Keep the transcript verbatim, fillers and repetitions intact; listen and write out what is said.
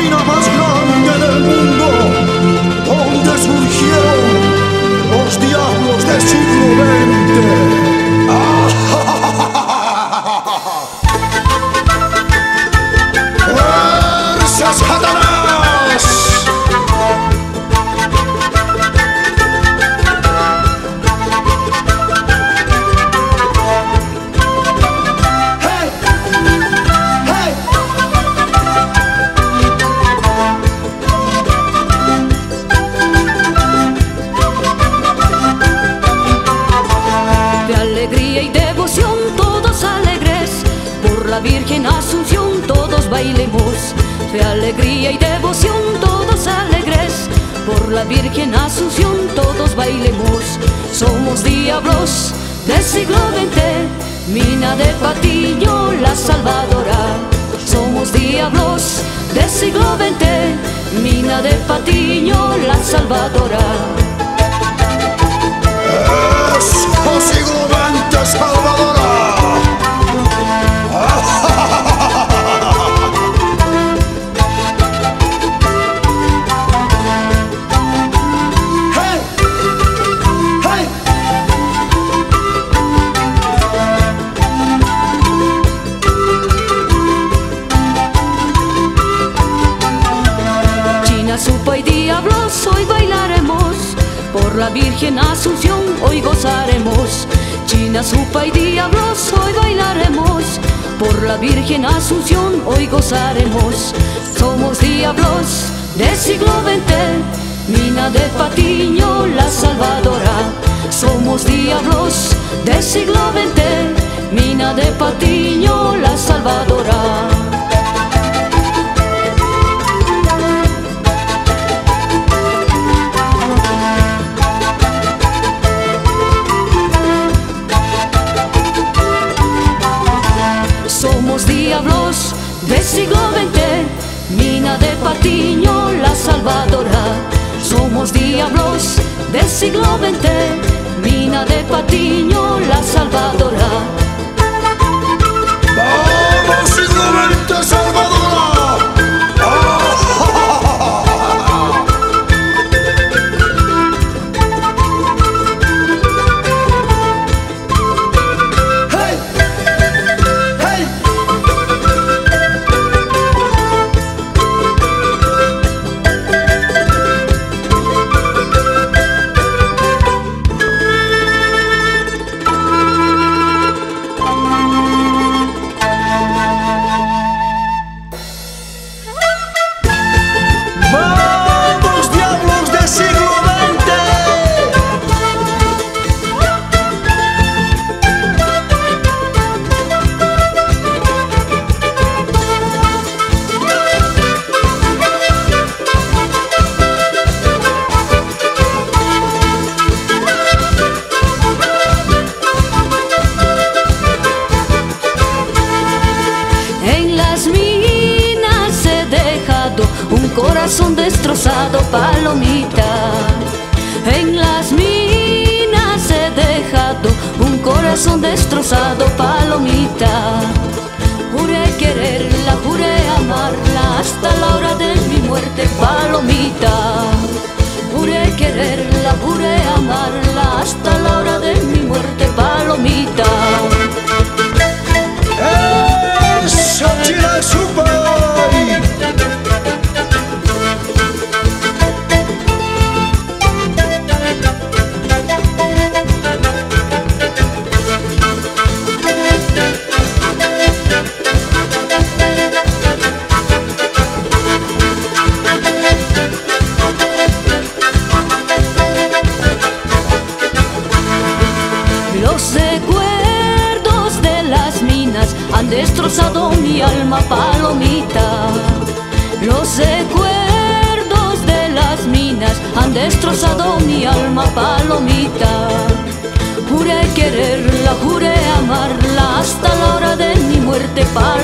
cabina más grande del mundo, donde surgieron los diablos del siglo veinte. ¡Ah! ¡Fuerzas, Satanás! ¡Hey! ¡Hey! De alegría y devoción todos alegres, por la Virgen Asunción todos bailemos. De alegría y devoción todos alegres, por la Virgen Asunción todos bailemos. Somos diablos del siglo veinte, mina de Patiño la salvadora. Somos diablos del siglo veinte, mina de Patiño la salvadora. Es el siglo veinte salvadora. Supa y diablos, hoy bailaremos, por la Virgen Asunción hoy gozaremos. China, supa y diablos, hoy bailaremos, por la Virgen Asunción hoy gozaremos. Somos diablos del siglo veinte, mina de Patiño la salvadora. Somos diablos del siglo veinte, mina de Patiño la salvadora. Somos diablos del siglo veinte, mina de Patiño la salvadora. Somos diablos del siglo veinte, mina de Patiño la salvadora. ¡Vamos, siglo veinte, salvadora! Un corazón destrozado, palomita. En las minas he dejado un corazón destrozado, palomita. Juré quererla, juré amarla hasta la hora de mi muerte, palomita. Juré quererla, juré amarla hasta la hora de mi muerte, palomita. ¡Eso, Chile, super! Han destrozado mi alma, palomita. Los recuerdos de las minas han destrozado mi alma, palomita. Juré quererla, juré amarla hasta la hora de mi muerte, palomita.